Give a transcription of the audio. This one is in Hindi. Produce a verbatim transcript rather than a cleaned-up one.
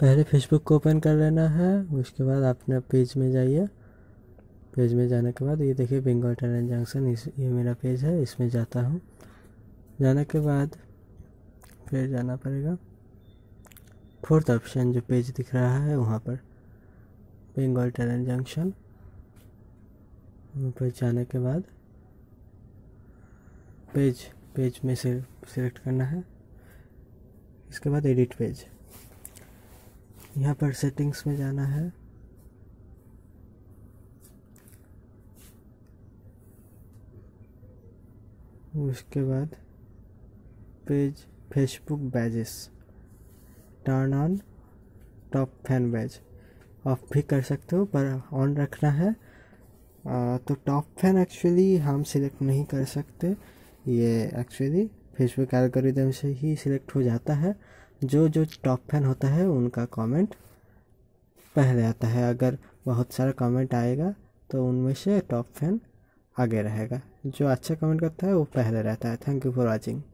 पहले फेसबुक को ओपन कर लेना है। उसके बाद आपने पेज में जाइए। पेज में जाने के बाद ये देखिए बेंगल टैलेंट जंक्शन, इस ये मेरा पेज है, इसमें जाता हूँ। जाने के बाद फिर जाना पड़ेगा फोर्थ ऑप्शन जो पेज दिख रहा है वहाँ पर, बेंगल टैलेंट जंक्शन। वहाँ पर जाने के बाद पेज पेज में से सिलेक्ट करना है। इसके बाद एडिट पेज, यहाँ पर सेटिंग्स में जाना है। उसके बाद page Facebook badges, turn on top fan badge, off भी कर सकते हो पर ऑन रखना है। आ, तो टॉप फैन एक्चुअली हम सिलेक्ट नहीं कर सकते, ये एक्चुअली फेसबुक एल्गोरिदम से ही सिलेक्ट हो जाता है। जो जो टॉप फैन होता है उनका कमेंट पहले आता है। अगर बहुत सारा कमेंट आएगा तो उनमें से टॉप फैन आगे रहेगा। जो अच्छा कमेंट करता है वो पहले रहता है। Thank you for watching.